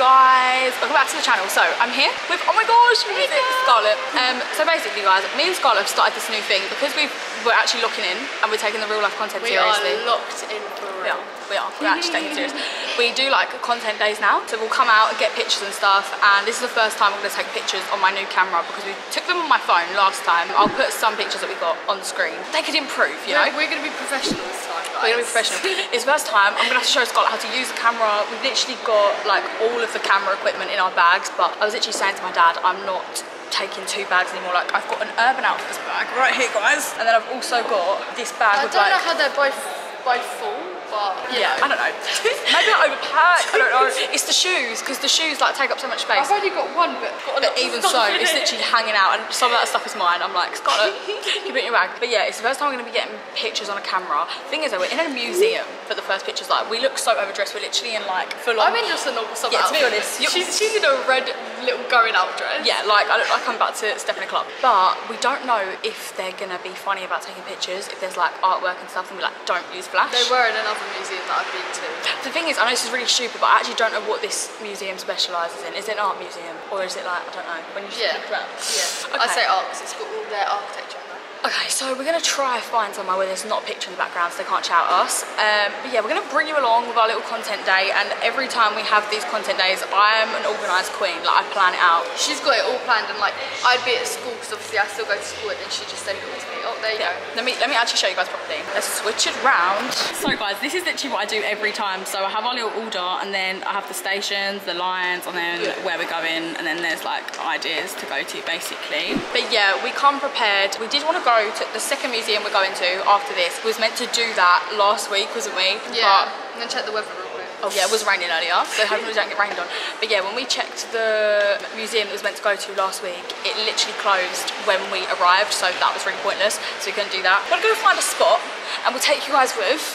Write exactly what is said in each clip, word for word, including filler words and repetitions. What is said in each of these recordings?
guys, welcome back to the channel. So I'm here with, oh my gosh, me hey and Scarlett. Um, so basically guys, me and Scarlett have started this new thing because we we're actually locking in and we're taking the real life content we seriously. We are locked in for real. Yeah, we are, we're actually taking it serious. We do like content days now, so we'll come out and get pictures and stuff, and this is the first time I'm gonna take pictures on my new camera because we took them on my phone last time. I'll put some pictures that we got on the screen. They could improve, you know? We're gonna be professional this time, guys. We're gonna be professional. It's the first time I'm gonna have to show Scarlett how to use the camera. We've literally got like all of the camera equipment in our bags, but I was literally saying to my dad, I'm not taking two bags anymore. Like, I've got an Urban Outfitters bag right here, guys, and then I've also got this bag. I with, don't like, know how they're both both full, but yeah, know. I don't know. Maybe I overpack. I don't know. It's the shoes, because the shoes like take up so much space. I've only got one, but, got but even so, it. it's literally hanging out, and some of that stuff is mine. I'm like, Scarlett, you put your bag. But yeah, it's the first time I'm going to be getting pictures on a camera. Thing is, though, we're in a museum for the first pictures. Like, we look so overdressed. We're literally in like full on. I'm in just a normal summer yeah, outfit. To be honest, she's she's in a red little going out dress. Yeah, like I look like I'm about to step in a club. But we don't know if they're gonna be funny about taking pictures, if there's like artwork and stuff, and we like don't use flash. They were in another museum that I've been to. The thing is, I know this is really stupid, but I actually don't know what this museum specialises in. Is it an art museum, or is it like, I don't know, when you yeah. look around? Yeah, okay. I say art because it's got all their architecture. Okay, so we're gonna try find somewhere where there's not a picture in the background so they can't shout at us. Um, but yeah, we're gonna bring you along with our little content day, and every time we have these content days, I am an organised queen, like I plan it out. She's got it all planned, and like, I'd be at school, because obviously I still go to school, and then she'd just send it all to me. Oh, there you yeah. go. Let me, let me actually show you guys properly. Let's switch it round. So guys, this is literally what I do every time. So I have our little order, and then I have the stations, the lines, and then yeah. where we're going, and then there's like ideas to go to, basically. But yeah, we come prepared. We did want to go Go to the second museum we're going to after this. We was meant to do that last week, wasn't we? Yeah. But I'm gonna check the weather real quick. Oh yeah, it was raining earlier, so hopefully we don't get rained on. But yeah, when we checked the museum that was meant to go to last week, it literally closed when we arrived, so that was really pointless. So we couldn't do that. We're gonna go find a spot, and we'll take you guys with.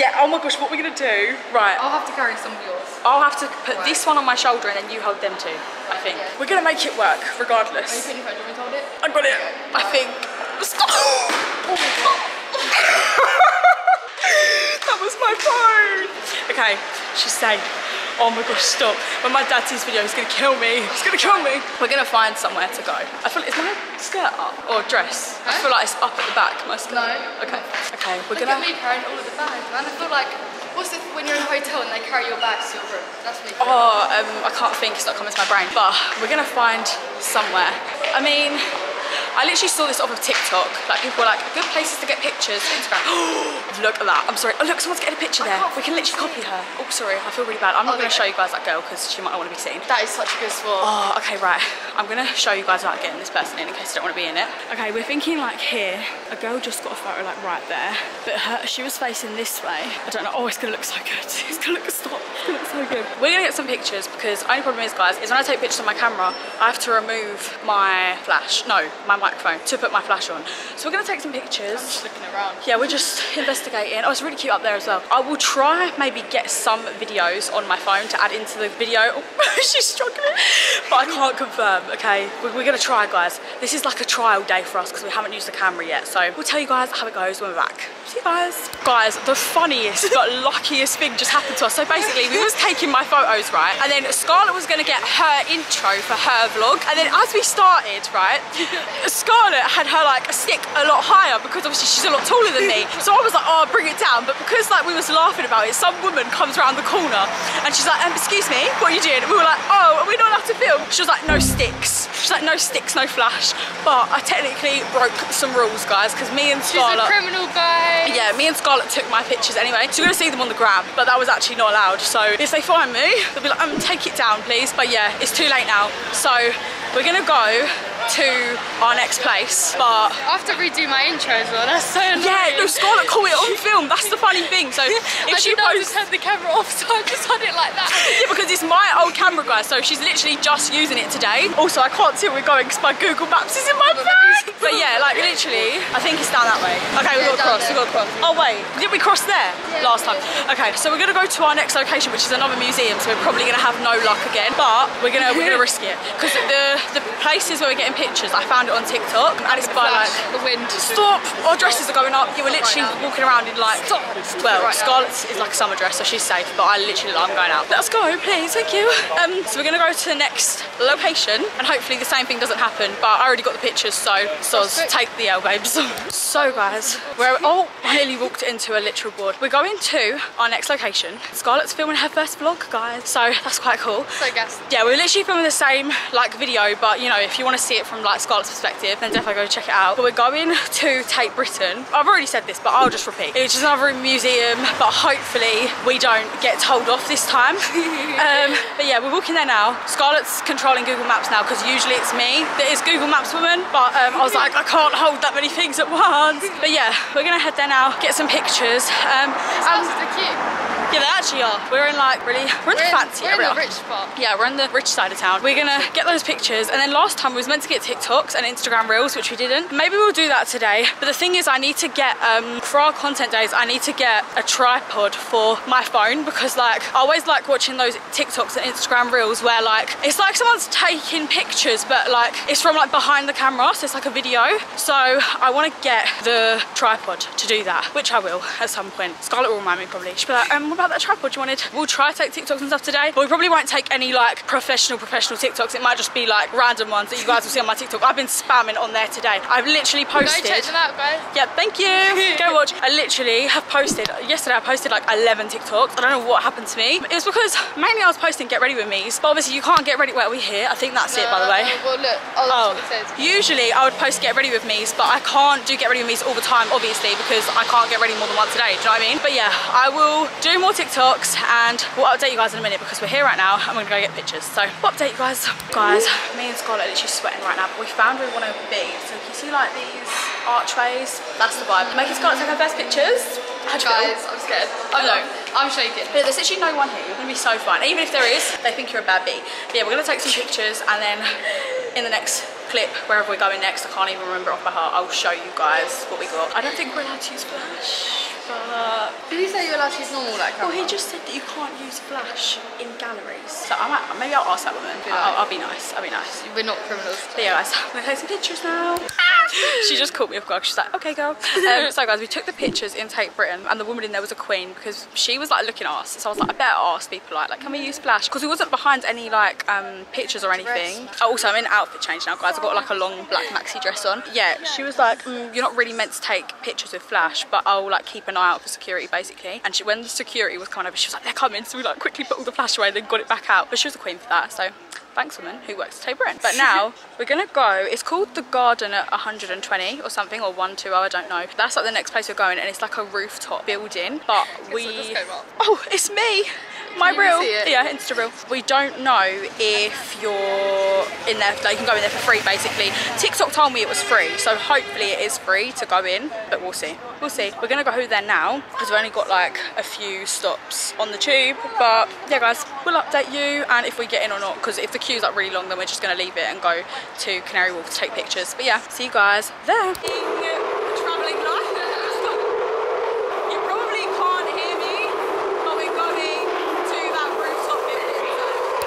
Yeah. Oh my gosh, what we're gonna do? Right. I'll have to carry some of yours. I'll have to put right. this one on my shoulder, and then you hold them two. Right, I think yeah. we're gonna make it work regardless. Are you putting your phone? Do you want me to hold it? I got it. Okay. I think. Stop. Oh my God. That was my phone. Okay, she's safe. Oh my gosh, stop. When my dad sees this video, he's gonna kill me. He's gonna kill me. We're gonna find somewhere to go. I feel like, is my skirt up or dress? Huh? I feel like it's up at the back, my skirt. No. Okay, okay, we're Look gonna- Look at me carrying all of the bags, man. I feel like, what's it when you're in a hotel and they carry your bags to your room? That's me. Oh, um, I can't think, it's not coming to my brain. But we're gonna find somewhere. I mean, I literally saw this off of TikTok. Like, people were like, good places to get pictures, Instagram. Look at that. I'm sorry. Oh, look, someone's getting a picture there. We can literally copy her. Oh, sorry. I feel really bad. I'm not oh, going to show you guys that girl because she might not want to be seen. That is such a good spot. Oh, okay, right. I'm going to show you guys without getting this person in in case you don't want to be in it. Okay, we're thinking like here. A girl just got a photo like right there, but her, she was facing this way. I don't know. Oh, it's going to look so good. It's going to look stop. It's going to look so good. We're going to get some pictures because the only problem is, guys, is when I take pictures on my camera, I have to remove my flash. No, my mic. Microphone to put my flash on, so we're gonna take some pictures. I'm just looking around. Yeah, we're just investigating. Oh, it's really cute up there as well. I will try maybe get some videos on my phone to add into the video. Oh, she's struggling, but I can't confirm. Okay, we're, we're gonna try, guys. This is like a trial day for us because we haven't used the camera yet, so we'll tell you guys how it goes when we're back. See you guys. Guys, the funniest but luckiest thing just happened to us. So basically, we was taking my photos, right, and then Scarlett was gonna get her intro for her vlog, and then as we started, right, Scarlett had her like stick a lot higher because obviously she's a lot taller than me. So I was like, oh, bring it down. But because like we was laughing about it, some woman comes around the corner and she's like, um, excuse me, what are you doing? And we were like, oh, are we not allowed to film? She was like, no sticks. She's like, no sticks, no flash. But I technically broke some rules, guys, because me and Scarlett- She's a criminal, guys. Yeah, me and Scarlett took my pictures anyway. So you're gonna see them on the gram, but that was actually not allowed. So if they find me, they'll be like, um, take it down, please. But yeah, it's too late now. So we're gonna go to our next place, but I have to redo my intro as well. That's so annoying. Yeah, no, Scarlett caught it on film. That's the funny thing. So if I she posts, I just turned the camera off, so I just had it like that. Yeah, because it's my old camera, guys. So she's literally just using it today. Also, I can't see where we're going because my Google Maps is in my bag. But yeah, like literally, I think it's down that way. Okay, we yeah, got cross. There. We got cross. Oh wait, did we cross there yeah, last time? Okay, so we're gonna go to our next location, which is another museum. So we're probably gonna have no luck again, but we're gonna we're gonna risk it because the the places where we're getting pictures. I found it on TikTok, and it's by like the wind. Stop! Our dresses are going up. You were literally walking around in like. Stop. Well, Scarlett is like a summer dress, so she's safe. But I literally, I'm going out. Let's go, please. Thank you. Um, so we're gonna go to the next location, and hopefully the same thing doesn't happen. But I already got the pictures, so so take the L, babes. So guys, we're oh, I nearly walked into a literal board. We're going to our next location. Scarlett's filming her first vlog, guys. So that's quite cool. So guys. Yeah, we're literally filming the same like video, but you know, if you want to see it from like Scarlett's perspective, then definitely go check it out. But we're going to Tate Britain. I've already said this, but I'll just repeat. It's just another museum, but hopefully we don't get told off this time. um, but yeah, we're walking there now. Scarlett's controlling Google Maps now because usually it's me that is Google Maps woman. But um, I was like, I can't hold that many things at once. But yeah, we're gonna head there now, get some pictures. Um, and yeah, they actually are. We're in like really, we're in we're the fancy in, we're area. We're in the rich spot. Yeah, we're in the rich side of town. We're gonna get those pictures, and then last time we was meant to get TikToks and Instagram Reels, which we didn't. Maybe we'll do that today. But the thing is, I need to get, um, for our content days, I need to get a tripod for my phone, because like, I always like watching those TikToks and Instagram Reels where like, it's like someone's taking pictures, but like, it's from like behind the camera, so it's like a video. So I wanna get the tripod to do that, which I will at some point. Scarlett will remind me probably. She'll be like, um, about that tripod you wanted. We'll try to take TikToks and stuff today, but we probably won't take any like professional professional TikToks. It might just be like random ones that you guys will see on my TikTok. I've been spamming on there today. I've literally posted. Go check them out, guys. Yeah, thank you. Go watch. I literally have posted. Yesterday I posted like eleven TikToks. I don't know what happened to me. It was because mainly I was posting get ready with me's, but obviously you can't get ready. Where are we here? I think that's no, it by the way. No, well, look. Oh, that's oh. What it says. Usually I would post get ready with me's, but I can't do get ready with me's all the time, obviously, because I can't get ready more than once a day. Do you know what I mean? But yeah, I will do more TikToks and we'll update you guys in a minute because we're here right now and we're gonna go get pictures. So we'll update you guys. Guys, me and Scarlett are literally sweating right now, but we found where we want to be. So can you see like these archways? That's the vibe. Making Scarlett take her best pictures. How'd you guys, feel? I'm scared. I know. I'm shaking. But there's actually no one here. You're gonna be so fine. Even if there is, they think you're a bad bee. But yeah, we're gonna take some pictures and then in the next clip, wherever we're going next, I can't even remember off by heart. I'll show you guys what we got. I don't think we're allowed to use flash. But did he say you're allowed to use normal like camera? Well, he just said that you can't use flash in galleries. So I might, maybe I'll ask that woman. Be like, I'll, I'll be nice. I'll be nice. We're not criminals. But yeah, guys, I'm gonna take some pictures now. She just caught me off guard. She's like, okay, girl. Um, so guys, we took the pictures in Tate Britain, and the woman in there was a queen because she was like looking at us. So I was like, I better ask people like, like, can we use flash? Because we wasn't behind any like um, pictures or anything. Oh, also, I'm in outfit change now, guys. I've got like a long black maxi dress on. Yeah, she was like, mm, you're not really meant to take pictures with flash, but I'll like keep an out for security basically. And she, when the security was coming over, she was like, they're coming. So we like quickly put all the flash away and then got it back out. But she was a queen for that, so thanks woman who works at Tate Britain. But now we're gonna go, it's called the Garden at one hundred and twenty or something, or one two, I don't know. That's like the next place we're going, and it's like a rooftop building. But we oh it's me my reel, yeah, Insta reel. We don't know if you're in there, like, you can go in there for free basically. TikTok told me it was free, so hopefully it is free to go in, but we'll see, we'll see. We're gonna go there now because we've only got like a few stops on the tube. But yeah guys, we'll update you and if we get in or not, because if the queue's like really long, then we're just gonna leave it and go to Canary Wharf to take pictures. But yeah, see you guys there.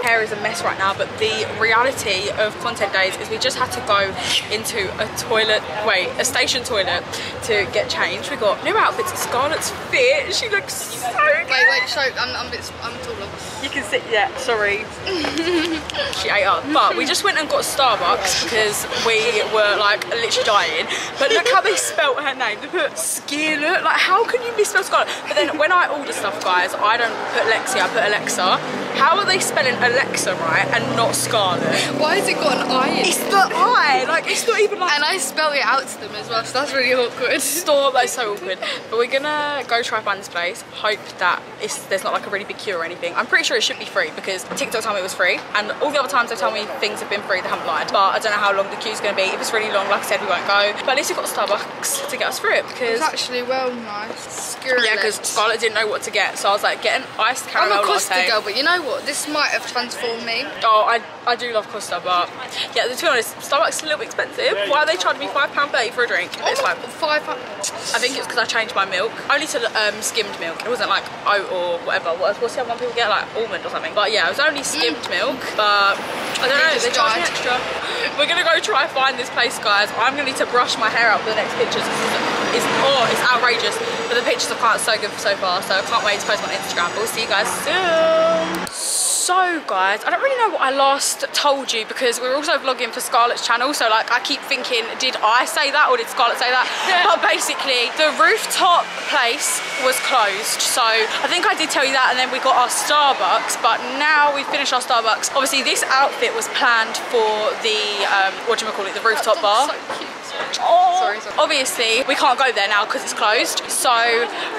Hair is a mess right now, but the reality of content days is we just had to go into a toilet, wait, a station toilet to get changed. We got new outfits. Scarlett's fit. She looks so good. Wait, wait, show. I'm, I'm a bit, I'm taller. You can sit. Yeah, sorry. She ate up. But we just went and got Starbucks because we were like literally dying. But look how they spelt her name. They put Scarlett. Like, how can you misspell Scarlett? But then when I order stuff, guys, I don't put Lexi. I put Alexa. How are they spelling Alexa right and not Scarlett? Why has it got an I in it? It's the I, like it's not even like... And I spell it out to them as well, so that's really awkward. Stop, that's so awkward. But we're gonna go try Fan's place, hope that it's, there's not like a really big queue or anything. I'm pretty sure it should be free because TikTok told me it was free, and all the other times they've told me things have been free, they haven't lied. But I don't know how long the queue's gonna be. If it's really long, like I said, we won't go. But at least we've got Starbucks to get us through it because... It's actually well nice. Scarlett. Yeah, because Scarlett didn't know what to get, so I was like, get an iced caramel latte. I'm a Costa girl, but you know what, this might have transformed me. Oh, I, I do love Costa, but yeah, to be honest, Starbucks is a little bit expensive. Why are they charging me five pounds thirty for a drink? Oh, it's fine. five pounds? I think it's because I changed my milk. Only to um, skimmed milk. It wasn't like oat or whatever. What's, what's the other one people get? Like almond or something. But yeah, it was only skimmed mm. milk, but I don't know, they charge me extra. We're gonna go to try and find this place, guys. I'm going to need to brush my hair out for the next pictures. It's, oh, it's outrageous. But the pictures are so good so far, so I can't wait to post on Instagram. But we'll see you guys soon. So guys, I don't really know what I last told you because we were also vlogging for Scarlett's channel, so like I keep thinking, did I say that or did Scarlett say that? Yeah. But basically the rooftop place was closed, so I think I did tell you that, and then we got our Starbucks, but now we've finished our Starbucks. Obviously this outfit was planned for the um what do you call it, the rooftop bar. So cute. Oh, sorry, sorry. Obviously we can't go there now because it's closed, so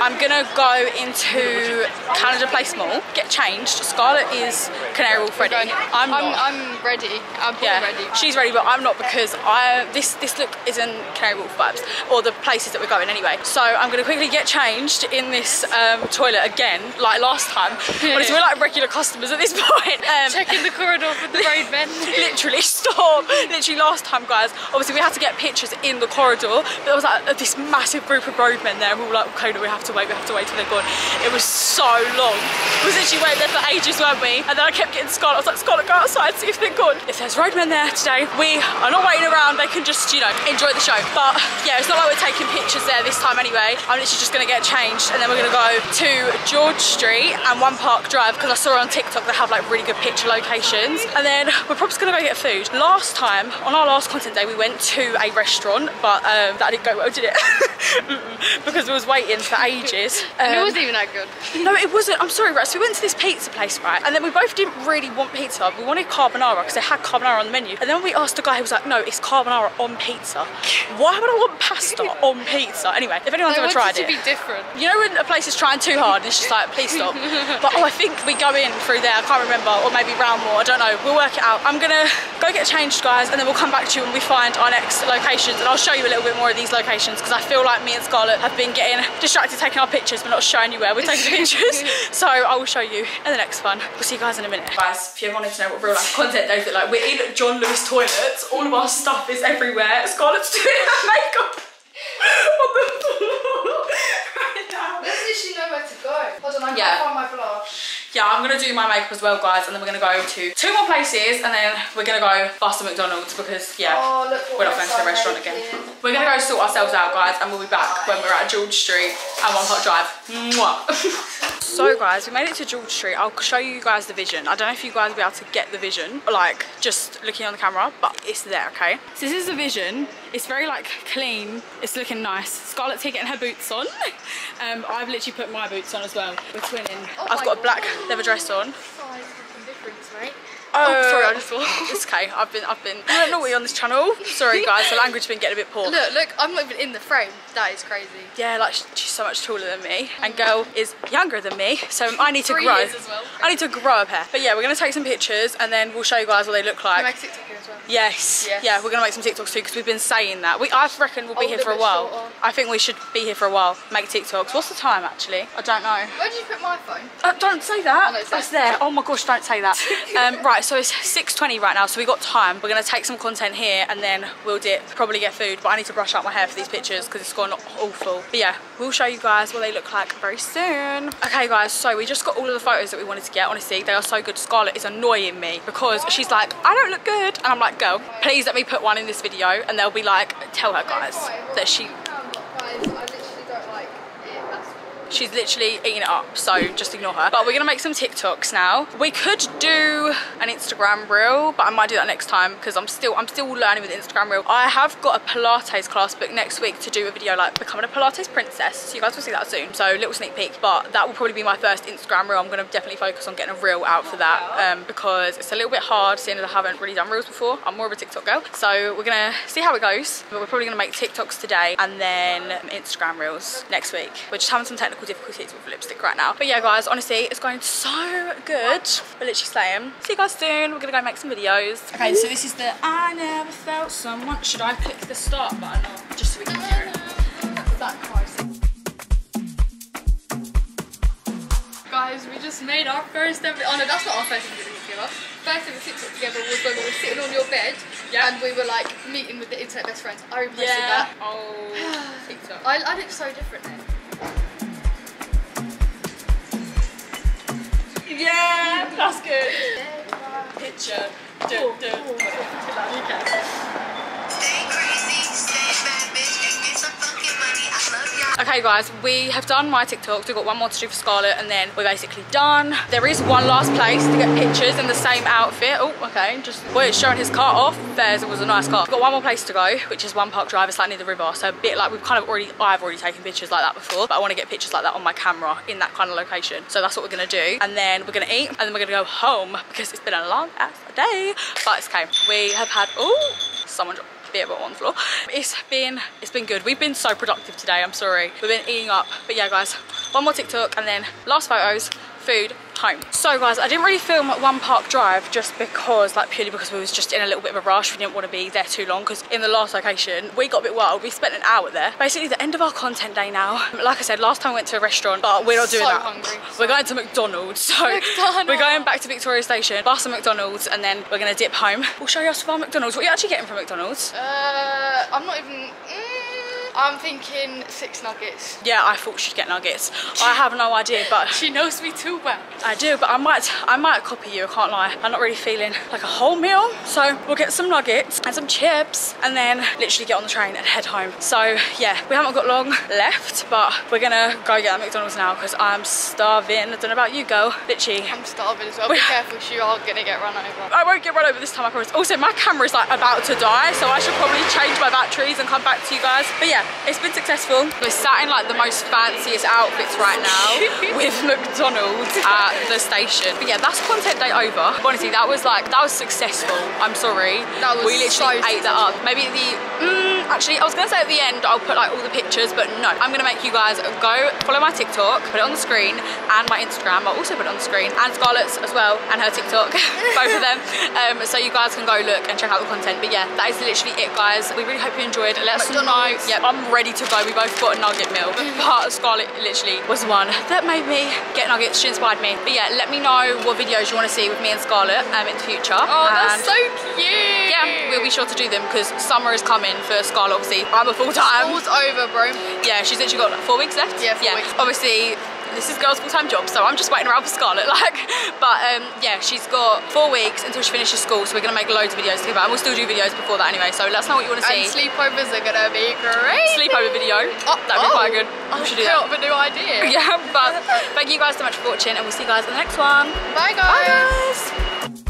I'm gonna go into Canada Place Mall, get changed. Scarlett is Canary Wharf ready. I'm, I'm, I'm ready. I'm yeah, ready. She's ready, but I'm not, because I this this look isn't Canary Wharf vibes, or the places that we're going anyway. So I'm gonna quickly get changed in this um, toilet again, like last time. Yeah. Honestly, we're like regular customers at this point. Um, Checking the corridor for the road men. Literally, stop. Literally last time, guys. Obviously we had to get pictures in the corridor, but there was like this massive group of roadmen there, and we were like, okay, no, we have to wait, we have to wait till they're gone. It was so long. We was literally waiting there for ages, weren't we? And then I kept getting Scarlett. I was like, Scarlett, go outside, see if they're gone. If there's roadmen there today, we are not waiting around. They can just, you know, enjoy the show. But yeah, it's not like we're taking pictures there this time anyway. I'm literally just gonna get changed, and then we're gonna go to George Street and One Park Drive, because I saw on TikTok they have like really good picture locations. And then we're probably gonna go get food. Last time, on our last content day, we went to a restaurant Restaurant, but um, that didn't go well, did it? Because we was waiting for ages. Um, and it wasn't even that good. No, it wasn't. I'm sorry, right? So we went to this pizza place, right? And then we both didn't really want pizza. We wanted carbonara because they had carbonara on the menu. And then we asked the guy, he was like, "No, it's carbonara on pizza." Why would I want pasta on pizza? Anyway, if anyone's ever tried it, it to be different. You know when a place is trying too hard, and it's just like, please stop. But oh, I think we go in through there. I can't remember, or maybe round more. I don't know. We'll work it out. I'm gonna go get changed, guys, and then we'll come back to you when we find our next location. And I'll show you a little bit more of these locations, because I feel like me and Scarlett have been getting distracted taking our pictures, but not showing you where we're taking the pictures. So I will show you in the next one. We'll see you guys in a minute. Guys, if you wanted to know what real life content days look like, we're in John Lewis toilets. All of our stuff is everywhere. Scarlett's doing her makeup on the floor right now. Where does she know where to go? Hold on, I can't yeah. find my blush. Yeah, I'm gonna do my makeup as well, guys, and then we're gonna go to two more places, and then we're gonna go past the McDonald's, because yeah, oh, look, we're not going to the restaurant again. We're gonna go sort ourselves out, guys, and we'll be back when we're at George Street and One Park Drive. Mwah. So guys, we made it to George Street. I'll show you guys the vision. I don't know if you guys will be able to get the vision, like just looking on the camera, but it's there, okay? So this is the vision. It's very like clean. It's looking nice. Scarlett's here getting her boots on. Um, I've literally put my boots on as well. We're twinning. Oh, I've got a black leather dress on. Size difference, right? Oh, oh, sorry, I just thought. It's okay. I've been, I've been I don't know what you're on this channel. Sorry, guys, the language's been getting a bit poor. Look, look, I'm not even in the frame. That is crazy. Yeah, like she's so much taller than me, and girl is younger than me, so I need to Three grow. Years as well. I need to grow up here. But yeah, we're gonna take some pictures, and then we'll show you guys what they look like. Can we make TikTok here as well? Yes. yes. Yeah, we're gonna make some TikToks too, because we've been saying that. We, I reckon we'll be Older here for a while. Shorter. I think we should be here for a while. Make TikToks. What's the time actually? I don't know. Where did you put my phone? Uh, don't say that. Oh, no, That's there. Oh my gosh, don't say that. Um, right. So it's six twenty right now, so we got time. We're gonna take some content here, and then we'll dip, probably get food, but I need to brush out my hair for these pictures because it's gone awful. But yeah, we'll show you guys what they look like very soon. Okay guys, so we just got all of the photos that we wanted to get. Honestly, they are so good. Scarlett is annoying me because she's like, I don't look good, and I'm like, girl, please let me put one in this video, and they'll be like, tell her guys that she She's literally eating it up, so just ignore her. But we're gonna make some TikToks now. We could do an Instagram reel, but I might do that next time because I'm still I'm still learning with Instagram reel. I have got a Pilates class booked next week to do a video like becoming a Pilates princess. So you guys will see that soon. So little sneak peek, but that will probably be my first Instagram reel. I'm gonna definitely focus on getting a reel out for that um, because it's a little bit hard seeing as I haven't really done reels before. I'm more of a TikTok girl, so we're gonna see how it goes. But we're probably gonna make TikToks today and then Instagram reels next week. We're just having some technical difficulties with lipstick right now, but yeah guys, honestly it's going so good. We're literally slaying. See you guys soon. We're gonna go make some videos. Okay, so this is the I never felt someone. Should I click the start button or just so we can hear it? That's that crisis. Guys, we just made our first ever oh no that's not our first ever video together. First ever TikTok together was when we were sitting on your bed, yeah, and we were like meeting with the internet best friends. I reposted yeah. that. Oh TikTok. I, I look so different then. Yeah, that's good. Picture. Duh, duh. Okay. Okay guys, we have done my TikToks. We've got one more to do for Scarlett and then we're basically done. There is one last place to get pictures in the same outfit. Oh, okay, just boy, it's showing his cart off. There's, it was a nice cart. We've got one more place to go, which is One Park Drive. It's like near the river. So a bit like we've kind of already, I've already taken pictures like that before, but I want to get pictures like that on my camera in that kind of location. So that's what we're going to do. And then we're going to eat and then we're going to go home because it's been a long ass day. But it's okay. We have had, oh, someone dropped bit on the floor. It's been, it's been good. We've been so productive today, I'm sorry. We've been eating up. But yeah guys, one more TikTok and then last photos, food, home. So guys, I didn't really film at One Park Drive just because, like purely because we was just in a little bit of a rush. We didn't want to be there too long because in the last location, we got a bit wild. We spent an hour there. Basically the end of our content day now. Like I said, last time we went to a restaurant, but we're not doing so that. Hungry. We're going to McDonald's. So McDonald's. We're going back to Victoria Station, past some McDonald's, and then we're going to dip home. We'll show you us from McDonald's. What are you actually getting from McDonald's? Uh, I'm not even... Mm. I'm thinking six nuggets. Yeah, I thought she'd get nuggets. I have no idea, but she knows me too well. I do, but I might I might copy you, I can't lie. I'm not really feeling like a whole meal. So we'll get some nuggets and some chips and then literally get on the train and head home. So yeah, we haven't got long left, but we're gonna go get that McDonald's now because I'm starving. I don't know about you, girl. Literally. I'm starving as well. Be careful, you are gonna get run over. I won't get run over this time, I promise. Also, my camera's like about to die, so I should probably change my batteries and come back to you guys. But yeah, it's been successful. We're sat in like the most fanciest outfits right now with McDonald's at the station. But yeah, that's content day over. Honestly, that was like, that was successful. I'm sorry. That was we literally so ate that up. Maybe the, mm, actually, I was gonna say at the end, I'll put like all the pictures, but no. I'm gonna make you guys go follow my TikTok, put it on the screen, and my Instagram, I'll also put it on the screen, and Scarlett's as well, and her TikTok, both of them. Um, so you guys can go look and check out the content. But yeah, that is literally it, guys. We really hope you enjoyed. Let us know. Yep. I'm ready to go. We both got a nugget meal. But Scarlett literally was the one that made me get nuggets. She inspired me. But yeah, let me know what videos you want to see with me and Scarlett um, in the future. Oh, and that's so cute. Yeah, we'll be sure to do them because summer is coming for Scarlett, obviously. I'm a full-time. School's over, bro. Yeah, she's literally got like, four weeks left. Yeah, four yeah. weeks. Obviously, this is girls' full-time job, so I'm just waiting around for Scarlett, like, but um, yeah, she's got four weeks until she finishes school, so we're gonna make loads of videos together, and we'll still do videos before that anyway, so let us know what you want to see. And sleepovers are gonna be great. Sleepover video, oh, that'd be oh, quite good. We should do that. I've got a new idea. Yeah, but thank you guys so much for watching, and we'll see you guys in the next one. Bye guys. Bye guys.